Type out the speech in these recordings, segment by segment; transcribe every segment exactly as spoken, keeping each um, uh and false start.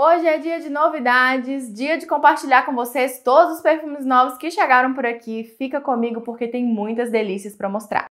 Hoje é dia de novidades, dia de compartilhar com vocês todos os perfumes novos que chegaram por aqui. Fica comigo porque tem muitas delícias para mostrar.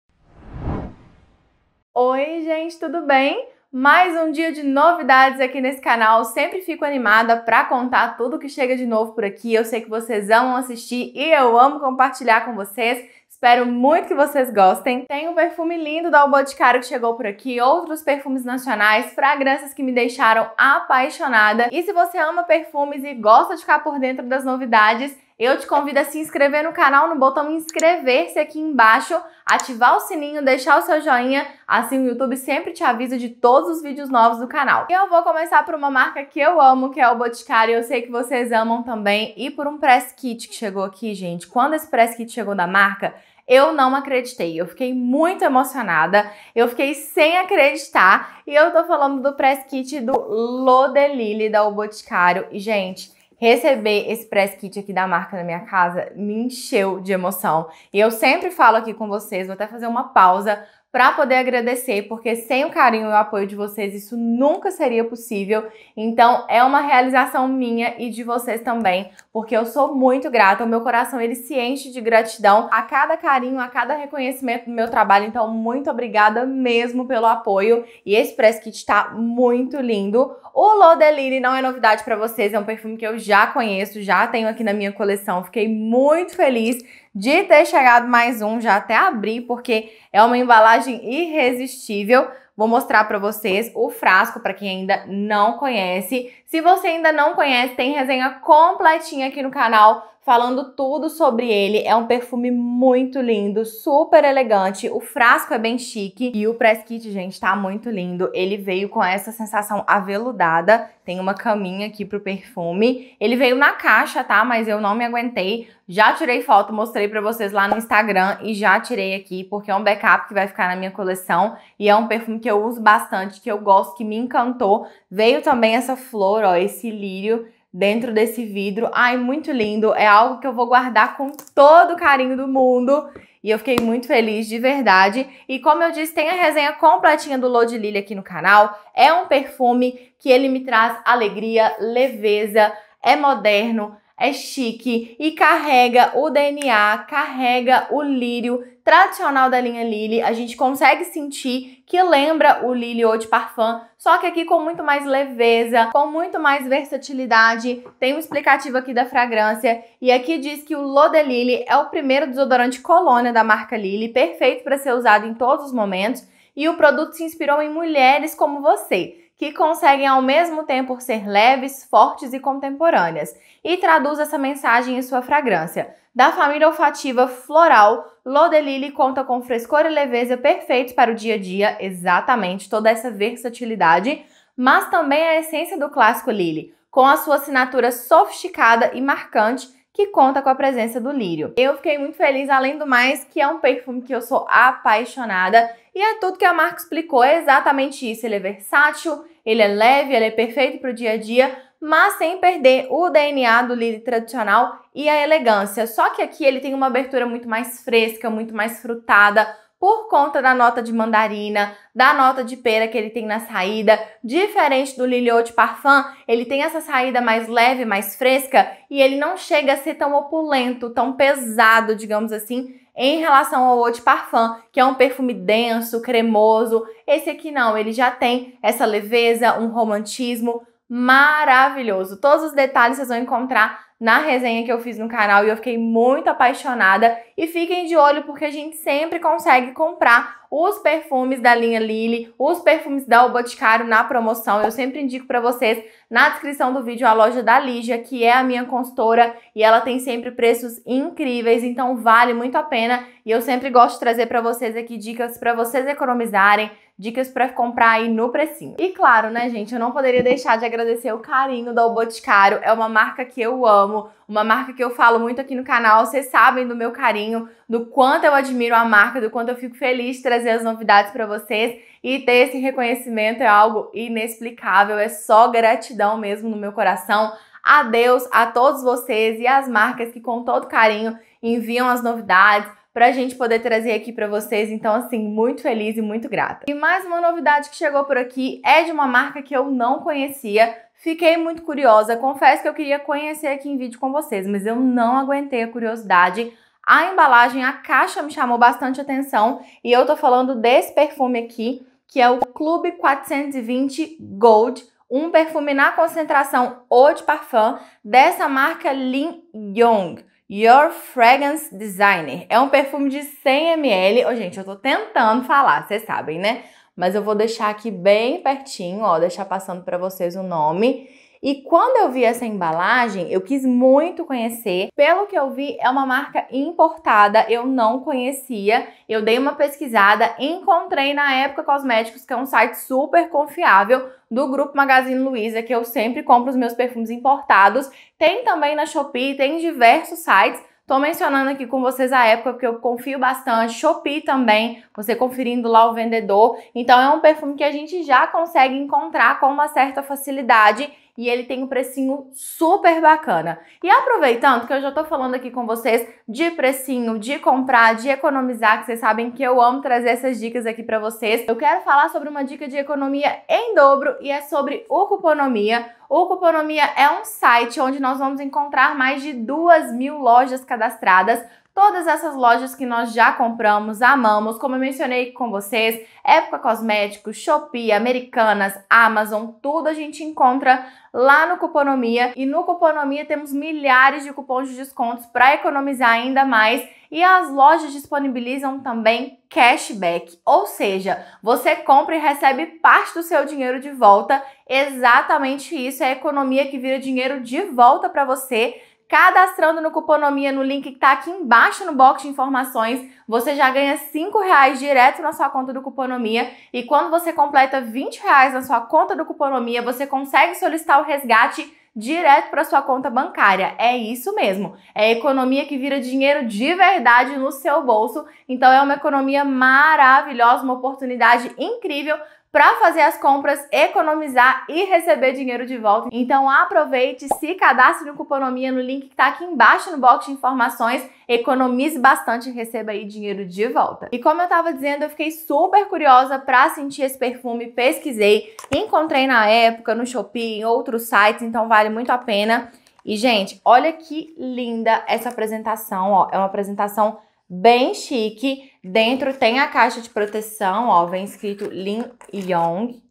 Oi, gente, tudo bem? Mais um dia de novidades aqui nesse canal. Eu sempre fico animada para contar tudo que chega de novo por aqui. Eu sei que vocês amam assistir e eu amo compartilhar com vocês. Espero muito que vocês gostem. Tem um perfume lindo da O Boticário que chegou por aqui, outros perfumes nacionais, fragrâncias que me deixaram apaixonada. E se você ama perfumes e gosta de ficar por dentro das novidades, eu te convido a se inscrever no canal, no botão inscrever-se aqui embaixo, ativar o sininho, deixar o seu joinha, assim o YouTube sempre te avisa de todos os vídeos novos do canal. E eu vou começar por uma marca que eu amo, que é o Boticário, eu sei que vocês amam também, e por um press kit que chegou aqui, gente. Quando esse press kit chegou da marca, eu não acreditei, eu fiquei muito emocionada, eu fiquei sem acreditar, e eu tô falando do press kit do L'eau de Lily da O Boticário, e gente, receber esse press kit aqui da marca na minha casa me encheu de emoção. E eu sempre falo aqui com vocês, vou até fazer uma pausa para poder agradecer, porque sem o carinho e o apoio de vocês, isso nunca seria possível. Então, é uma realização minha e de vocês também, porque eu sou muito grata, o meu coração ele se enche de gratidão a cada carinho, a cada reconhecimento do meu trabalho. Então, muito obrigada mesmo pelo apoio. E esse press kit tá muito lindo. O L'eau de Lily não é novidade para vocês, é um perfume que eu já conheço, já tenho aqui na minha coleção. Fiquei muito feliz de ter chegado mais um, já até abri, porque é uma embalagem irresistível. Vou mostrar para vocês o frasco, para quem ainda não conhece. Se você ainda não conhece, tem resenha completinha aqui no canal, falando tudo sobre ele. É um perfume muito lindo, super elegante, o frasco é bem chique e o press kit, gente, tá muito lindo. Ele veio com essa sensação aveludada, tem uma caminha aqui pro perfume. Ele veio na caixa, tá? Mas eu não me aguentei, já tirei foto, mostrei pra vocês lá no Instagram e já tirei aqui, porque é um backup que vai ficar na minha coleção e é um perfume que eu uso bastante, que eu gosto, que me encantou. Veio também essa flor, ó, esse lírio dentro desse vidro, ai, muito lindo, é algo que eu vou guardar com todo o carinho do mundo, e eu fiquei muito feliz, de verdade. E como eu disse, tem a resenha completinha do L'eau de Lily aqui no canal. É um perfume que ele me traz alegria, leveza, é moderno, é chique e carrega o D N A, carrega o lírio tradicional da linha Lily. A gente consegue sentir que lembra o Lily Eau de Parfum, só que aqui com muito mais leveza, com muito mais versatilidade. Tem um explicativo aqui da fragrância e aqui diz que o L'eau de Lily é o primeiro desodorante colônia da marca Lily, perfeito para ser usado em todos os momentos, e o produto se inspirou em mulheres como você, que conseguem ao mesmo tempo ser leves, fortes e contemporâneas, e traduz essa mensagem em sua fragrância. Da família olfativa floral, L'eau de Lily conta com frescor e leveza perfeitos para o dia a dia, exatamente, toda essa versatilidade, mas também a essência do clássico Lily, com a sua assinatura sofisticada e marcante, que conta com a presença do lírio. Eu fiquei muito feliz, além do mais, que é um perfume que eu sou apaixonada, e é tudo que a marca explicou, é exatamente isso. Ele é versátil, ele é leve, ele é perfeito para o dia a dia, mas sem perder o D N A do lírio tradicional e a elegância. Só que aqui ele tem uma abertura muito mais fresca, muito mais frutada, por conta da nota de mandarina, da nota de pera que ele tem na saída. Diferente do Lily Eau de Parfum, ele tem essa saída mais leve, mais fresca, e ele não chega a ser tão opulento, tão pesado, digamos assim, em relação ao Eau de Parfum, que é um perfume denso, cremoso. Esse aqui não, ele já tem essa leveza, um romantismo maravilhoso. Todos os detalhes vocês vão encontrar na resenha que eu fiz no canal e eu fiquei muito apaixonada. E fiquem de olho porque a gente sempre consegue comprar os perfumes da linha Lily, os perfumes da O Boticário na promoção. Eu sempre indico para vocês na descrição do vídeo a loja da Lígia, que é a minha consultora, e ela tem sempre preços incríveis, então vale muito a pena. E eu sempre gosto de trazer para vocês aqui dicas para vocês economizarem, dicas para comprar aí no precinho. E claro, né, gente, eu não poderia deixar de agradecer o carinho da O Boticário. É uma marca que eu amo, uma marca que eu falo muito aqui no canal. Vocês sabem do meu carinho, do quanto eu admiro a marca, do quanto eu fico feliz de trazer as novidades para vocês. E ter esse reconhecimento é algo inexplicável, é só gratidão mesmo no meu coração. Adeus a todos vocês e às marcas que com todo carinho enviam as novidades pra gente poder trazer aqui pra vocês. Então, assim, muito feliz e muito grata. E mais uma novidade que chegou por aqui é de uma marca que eu não conhecia. Fiquei muito curiosa, confesso que eu queria conhecer aqui em vídeo com vocês, mas eu não aguentei a curiosidade. A embalagem, a caixa me chamou bastante atenção e eu tô falando desse perfume aqui, que é o Club quatrocentos e vinte Gold, um perfume na concentração Eau de Parfum dessa marca Linn Young, Your Fragrance Designer. É um perfume de cem mililitros. Oh, gente, eu tô tentando falar, vocês sabem, né? Mas eu vou deixar aqui bem pertinho, ó, deixar passando para vocês o nome. E quando eu vi essa embalagem, eu quis muito conhecer. Pelo que eu vi, é uma marca importada, eu não conhecia. Eu dei uma pesquisada, encontrei na Época Cosméticos, que é um site super confiável do grupo Magazine Luiza, que eu sempre compro os meus perfumes importados. Tem também na Shopee, tem diversos sites. Tô mencionando aqui com vocês a Época, porque eu confio bastante. Shopee também, você conferindo lá o vendedor. Então é um perfume que a gente já consegue encontrar com uma certa facilidade e ele tem um precinho super bacana. E aproveitando que eu já tô falando aqui com vocês de precinho, de comprar, de economizar, que vocês sabem que eu amo trazer essas dicas aqui pra vocês, eu quero falar sobre uma dica de economia em dobro e é sobre o Cuponomia. O Cuponomia é um site onde nós vamos encontrar mais de duas mil lojas cadastradas. Todas essas lojas que nós já compramos, amamos, como eu mencionei com vocês, Época Cosméticos, Shopee, Americanas, Amazon, tudo a gente encontra lá no Cuponomia. E no Cuponomia temos milhares de cupons de descontos para economizar ainda mais. E as lojas disponibilizam também cashback, ou seja, você compra e recebe parte do seu dinheiro de volta. Exatamente isso, é a economia que vira dinheiro de volta para você. Cadastrando no Cuponomia, no link que tá aqui embaixo no box de informações, você já ganha cinco reais direto na sua conta do Cuponomia e quando você completa vinte reais na sua conta do Cuponomia, você consegue solicitar o resgate direto para sua conta bancária. É isso mesmo, é economia que vira dinheiro de verdade no seu bolso, então é uma economia maravilhosa, uma oportunidade incrível para fazer as compras, economizar e receber dinheiro de volta. Então aproveite, se cadastre no Cuponomia no link que está aqui embaixo no box de informações, economize bastante e receba aí dinheiro de volta. E como eu estava dizendo, eu fiquei super curiosa para sentir esse perfume, pesquisei, encontrei na Época, no Shopee, em outros sites, então vale muito a pena. E gente, olha que linda essa apresentação, ó, é uma apresentação bem chique. Dentro tem a caixa de proteção, ó, vem escrito Linn Young,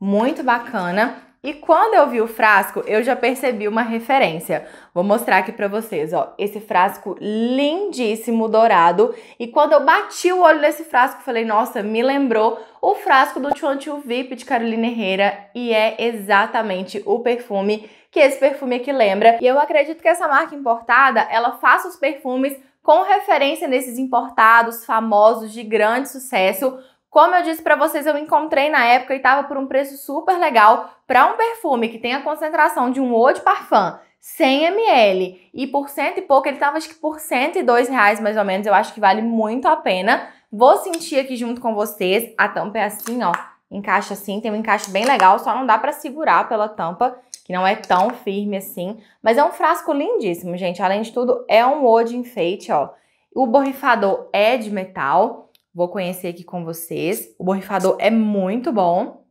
muito bacana. E quando eu vi o frasco, eu já percebi uma referência. Vou mostrar aqui pra vocês, ó, esse frasco lindíssimo, dourado. E quando eu bati o olho nesse frasco, falei, nossa, me lembrou o frasco do Chantilly V I P de Caroline Herrera. E é exatamente o perfume que esse perfume aqui lembra. E eu acredito que essa marca importada, ela faça os perfumes com referência nesses importados famosos de grande sucesso. Como eu disse para vocês, eu encontrei na Época e estava por um preço super legal para um perfume que tem a concentração de um Eau de Parfum, cem mililitros, e por cento e pouco, ele estava acho que por cento e dois reais mais ou menos, eu acho que vale muito a pena. Vou sentir aqui junto com vocês, a tampa é assim, ó, encaixa assim, tem um encaixe bem legal, só não dá para segurar pela tampa, que não é tão firme assim, mas é um frasco lindíssimo, gente. Além de tudo, é um Eau de enfeite, ó. O borrifador é de metal, vou conhecer aqui com vocês. O borrifador é muito bom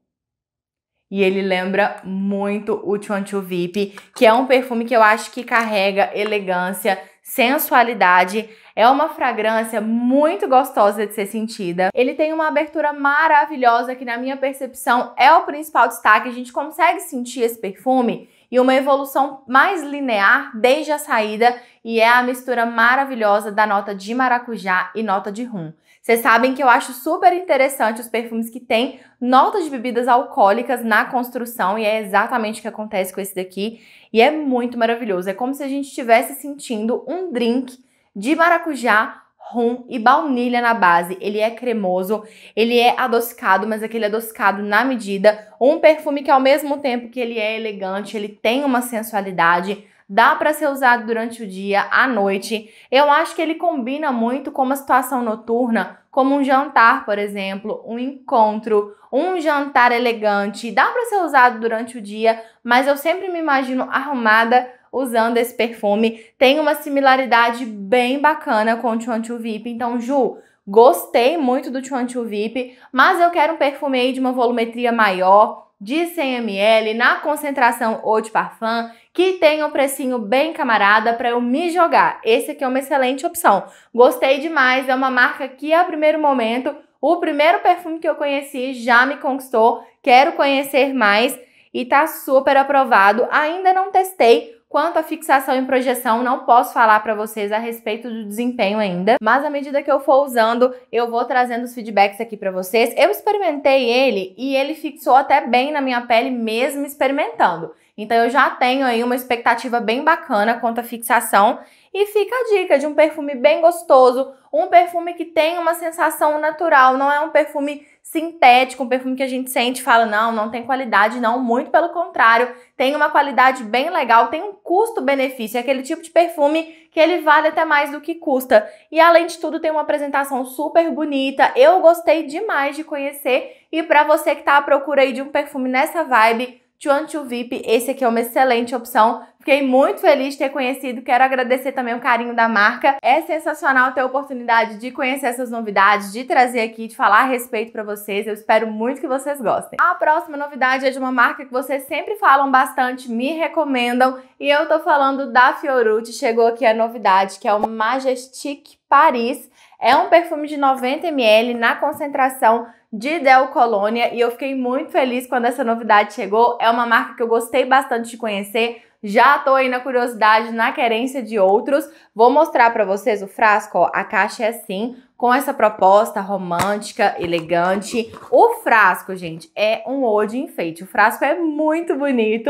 e ele lembra muito o Chantilly V I P, que é um perfume que eu acho que carrega elegância, sensualidade. É uma fragrância muito gostosa de ser sentida. Ele tem uma abertura maravilhosa que, na minha percepção, é o principal destaque. A gente consegue sentir esse perfume e uma evolução mais linear desde a saída, e é a mistura maravilhosa da nota de maracujá e nota de rum. Vocês sabem que eu acho super interessante os perfumes que têm notas de bebidas alcoólicas na construção, e é exatamente o que acontece com esse daqui, e é muito maravilhoso. É como se a gente estivesse sentindo um drink de maracujá, rum e baunilha na base. Ele é cremoso, ele é adocicado, mas aquele adocicado na medida. Um perfume que ao mesmo tempo que ele é elegante, ele tem uma sensualidade, dá para ser usado durante o dia, à noite. Eu acho que ele combina muito com uma situação noturna, como um jantar, por exemplo, um encontro, um jantar elegante. Dá para ser usado durante o dia, mas eu sempre me imagino arrumada usando esse perfume. Tem uma similaridade bem bacana com o Chantilly V I P. Então, Ju, gostei muito do Chantilly V I P, mas eu quero um perfume aí de uma volumetria maior, de cem mililitros na concentração Eau de Parfum, que tem um precinho bem camarada para eu me jogar. Esse aqui é uma excelente opção. Gostei demais, é uma marca que a primeiro momento, o primeiro perfume que eu conheci já me conquistou, quero conhecer mais e tá super aprovado. Ainda não testei. Quanto à fixação e projeção, não posso falar para vocês a respeito do desempenho ainda, mas à medida que eu for usando, eu vou trazendo os feedbacks aqui para vocês. Eu experimentei ele e ele fixou até bem na minha pele mesmo experimentando. Então eu já tenho aí uma expectativa bem bacana quanto à fixação. E fica a dica de um perfume bem gostoso, um perfume que tem uma sensação natural, não é um perfume sintético, um perfume que a gente sente e fala, não, não tem qualidade, não, muito pelo contrário, tem uma qualidade bem legal, tem um custo-benefício, é aquele tipo de perfume que ele vale até mais do que custa. E além de tudo, tem uma apresentação super bonita, eu gostei demais de conhecer, e pra você que tá à procura aí de um perfume nessa vibe, Chantilly V I P, esse aqui é uma excelente opção. Fiquei muito feliz de ter conhecido, quero agradecer também o carinho da marca. É sensacional ter a oportunidade de conhecer essas novidades, de trazer aqui, de falar a respeito pra vocês. Eu espero muito que vocês gostem. A próxima novidade é de uma marca que vocês sempre falam bastante, me recomendam, e eu tô falando da Fiorucci. Chegou aqui a novidade, que é o Majestic Paris. É um perfume de noventa mililitros na concentração de Del Colônia, e eu fiquei muito feliz quando essa novidade chegou. É uma marca que eu gostei bastante de conhecer, já tô aí na curiosidade, na querência de outros. Vou mostrar pra vocês o frasco, ó, a caixa é assim, com essa proposta romântica, elegante. O frasco, gente, é um eau de enfeite, o frasco é muito bonito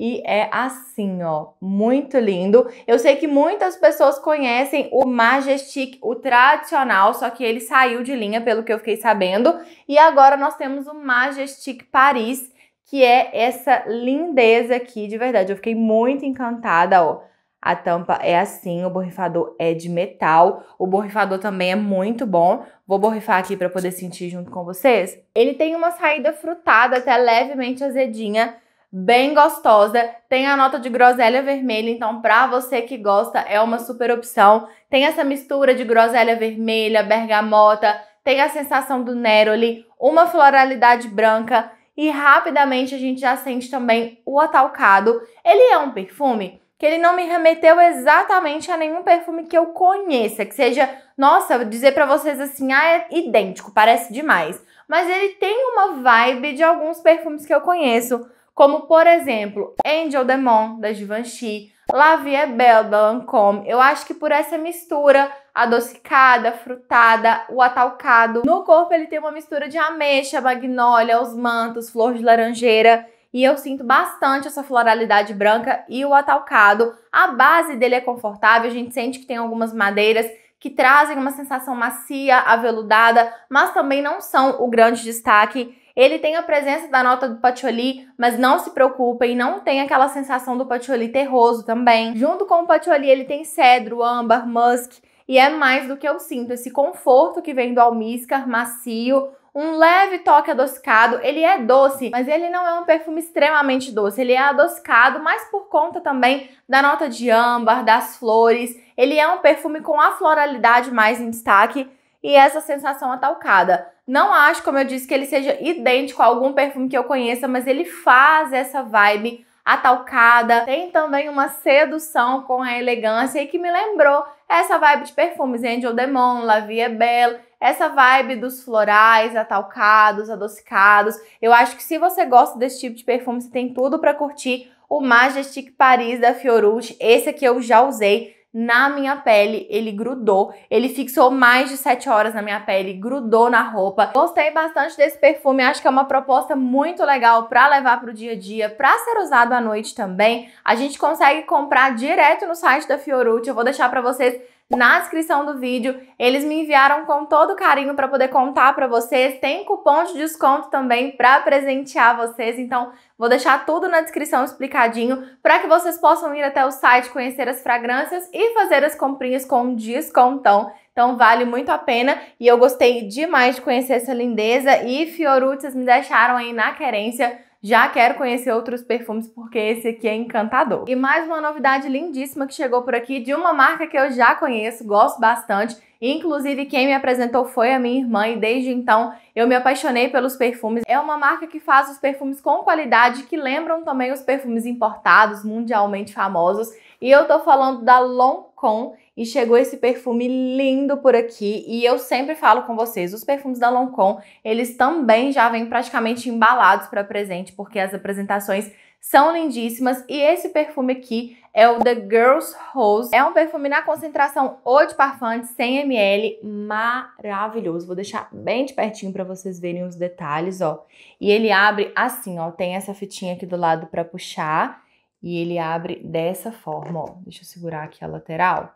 e é assim, ó, muito lindo. Eu sei que muitas pessoas conhecem o Majestic, o tradicional, só que ele saiu de linha, pelo que eu fiquei sabendo. E agora nós temos o Majestic Paris, que é essa lindeza aqui, de verdade. Eu fiquei muito encantada, ó. A tampa é assim, o borrifador é de metal. O borrifador também é muito bom. Vou borrifar aqui para poder sentir junto com vocês. Ele tem uma saída frutada, até levemente azedinha, bem gostosa. Tem a nota de groselha vermelha, então para você que gosta é uma super opção. Tem essa mistura de groselha vermelha, bergamota, tem a sensação do neroli, uma floralidade branca, e rapidamente a gente já sente também o atalcado. Ele é um perfume que ele não me remeteu exatamente a nenhum perfume que eu conheça, que seja, nossa, dizer pra vocês assim, ah, é idêntico, parece demais. Mas ele tem uma vibe de alguns perfumes que eu conheço, como, por exemplo, Angel Demon, da Givenchy, La Vie est Belle, da Lancôme. Eu acho que por essa mistura adocicada, frutada, o atalcado. No corpo ele tem uma mistura de ameixa, magnólia, os mantos, flor de laranjeira. E eu sinto bastante essa floralidade branca e o atalcado. A base dele é confortável, a gente sente que tem algumas madeiras que trazem uma sensação macia, aveludada, mas também não são o grande destaque. Ele tem a presença da nota do patchouli, mas não se preocupem, não tem aquela sensação do patchouli terroso também. Junto com o patchouli, ele tem cedro, âmbar, musk, e é mais do que eu sinto, esse conforto que vem do almíscar, macio, um leve toque adocicado. Ele é doce, mas ele não é um perfume extremamente doce, ele é adocicado, mas por conta também da nota de âmbar, das flores. Ele é um perfume com a floralidade mais em destaque e essa sensação atalcada. Não acho, como eu disse, que ele seja idêntico a algum perfume que eu conheça, mas ele faz essa vibe atalcada. Tem também uma sedução com a elegância e que me lembrou essa vibe de perfumes Angel Demon, La Vie est Belle, essa vibe dos florais, atalcados, adocicados. Eu acho que se você gosta desse tipo de perfume, você tem tudo para curtir o Majestic Paris da Fiorucci. Esse aqui eu já usei na minha pele, ele grudou, ele fixou mais de sete horas na minha pele, grudou na roupa. Gostei bastante desse perfume, acho que é uma proposta muito legal para levar pro dia a dia, para ser usado à noite também. A gente consegue comprar direto no site da Fiorucci, eu vou deixar para vocês na descrição do vídeo. Eles me enviaram com todo carinho para poder contar para vocês. Tem cupom de desconto também para presentear vocês, então vou deixar tudo na descrição explicadinho para que vocês possam ir até o site, conhecer as fragrâncias e fazer as comprinhas com descontão. Então vale muito a pena e eu gostei demais de conhecer essa lindeza, e Fiorucci me deixaram aí na querência Já quero conhecer outros perfumes porque esse aqui é encantador. E mais uma novidade lindíssima que chegou por aqui de uma marca que eu já conheço, gosto bastante. Inclusive, quem me apresentou foi a minha irmã e desde então eu me apaixonei pelos perfumes. É uma marca que faz os perfumes com qualidade que lembram também os perfumes importados, mundialmente famosos. E eu tô falando da Lonkoom e chegou esse perfume lindo por aqui e eu sempre falo com vocês, os perfumes da Lonkoom, eles também já vêm praticamente embalados para presente porque as apresentações são lindíssimas e esse perfume aqui é o The Girls Rosé, é um perfume na concentração Eau de Parfum de cem mililitros, maravilhoso, vou deixar bem de pertinho para vocês verem os detalhes, ó, e ele abre assim, ó, tem essa fitinha aqui do lado para puxar. E ele abre dessa forma, ó. Deixa eu segurar aqui a lateral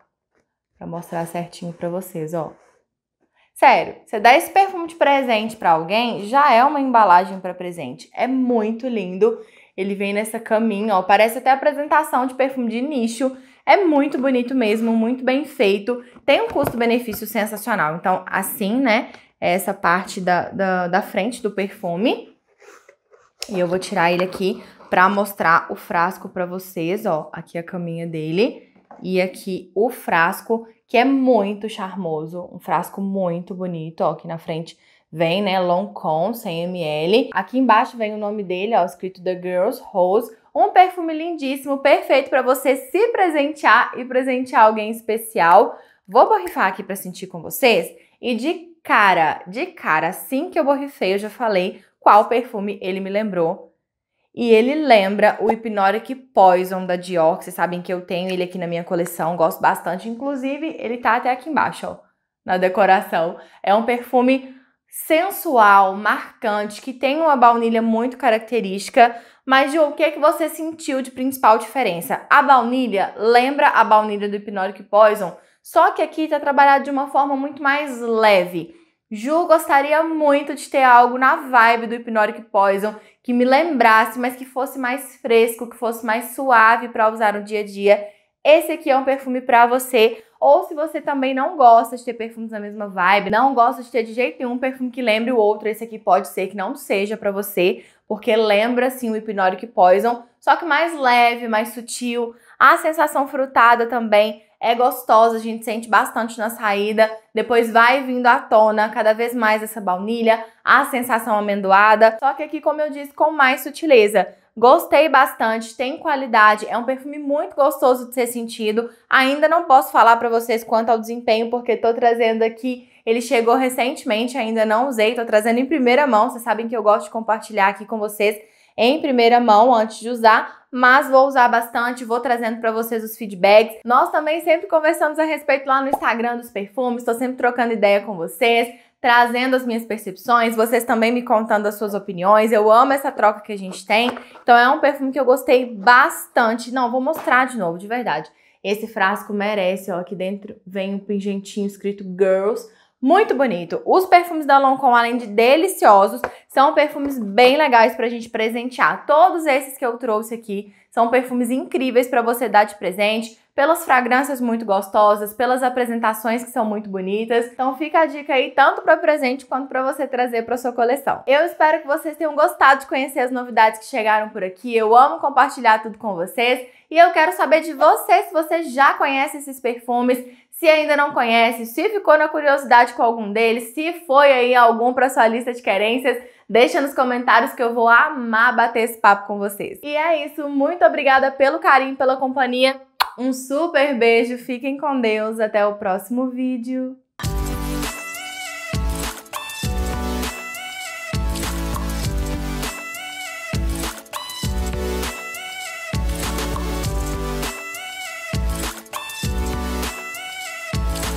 pra mostrar certinho pra vocês, ó. Sério, você dá esse perfume de presente pra alguém, já é uma embalagem pra presente. É muito lindo. Ele vem nessa caminha, ó. Parece até apresentação de perfume de nicho. É muito bonito mesmo, muito bem feito. Tem um custo-benefício sensacional. Então, assim, né? É essa parte da, da, da frente do perfume. E eu vou tirar ele aqui pra mostrar o frasco pra vocês, ó, aqui a caminha dele e aqui o frasco, que é muito charmoso, um frasco muito bonito, ó, aqui na frente vem, né, Lonkoom, cem mililitros, aqui embaixo vem o nome dele, ó, escrito The Girls Rose, um perfume lindíssimo, perfeito pra você se presentear e presentear alguém especial. Vou borrifar aqui pra sentir com vocês e de cara, de cara, assim que eu borrifei, eu já falei qual perfume ele me lembrou. E ele lembra o Hypnotic Poison da Dior, que vocês sabem que eu tenho ele aqui na minha coleção, gosto bastante. Inclusive, ele tá até aqui embaixo, ó, na decoração. É um perfume sensual, marcante, que tem uma baunilha muito característica. Mas, Ju, o que é que você sentiu de principal diferença? A baunilha lembra a baunilha do Hypnotic Poison, só que aqui tá trabalhado de uma forma muito mais leve. Ju, gostaria muito de ter algo na vibe do Hypnotic Poison que me lembrasse, mas que fosse mais fresco, que fosse mais suave para usar no dia a dia. Esse aqui é um perfume para você. Ou se você também não gosta de ter perfumes na mesma vibe, não gosta de ter de jeito nenhum perfume que lembre o outro, esse aqui pode ser que não seja para você, porque lembra sim o Hypnotic Poison, só que mais leve, mais sutil. A sensação frutada também é gostosa, a gente sente bastante na saída, depois vai vindo à tona cada vez mais essa baunilha, a sensação amendoada, só que aqui, como eu disse, com mais sutileza. Gostei bastante, tem qualidade, é um perfume muito gostoso de ser sentido, ainda não posso falar pra vocês quanto ao desempenho, porque tô trazendo aqui, ele chegou recentemente, ainda não usei, tô trazendo em primeira mão, vocês sabem que eu gosto de compartilhar aqui com vocês em primeira mão antes de usar, mas vou usar bastante, vou trazendo para vocês os feedbacks. Nós também sempre conversamos a respeito lá no Instagram dos perfumes, estou sempre trocando ideia com vocês, trazendo as minhas percepções, vocês também me contando as suas opiniões, eu amo essa troca que a gente tem, então é um perfume que eu gostei bastante. Não, vou mostrar de novo, de verdade, esse frasco merece, ó, aqui dentro vem um pingentinho escrito Girls, muito bonito. Os perfumes da Lonkoom, além de deliciosos, são perfumes bem legais pra gente presentear. Todos esses que eu trouxe aqui são perfumes incríveis pra você dar de presente, pelas fragrâncias muito gostosas, pelas apresentações que são muito bonitas. Então fica a dica aí, tanto para presente quanto para você trazer para sua coleção. Eu espero que vocês tenham gostado de conhecer as novidades que chegaram por aqui. Eu amo compartilhar tudo com vocês. E eu quero saber de você se você já conhece esses perfumes, se ainda não conhece, se ficou na curiosidade com algum deles, se foi aí algum para sua lista de querências. Deixa nos comentários que eu vou amar bater esse papo com vocês. E é isso, muito obrigada pelo carinho, pela companhia. Um super beijo, fiquem com Deus, até o próximo vídeo.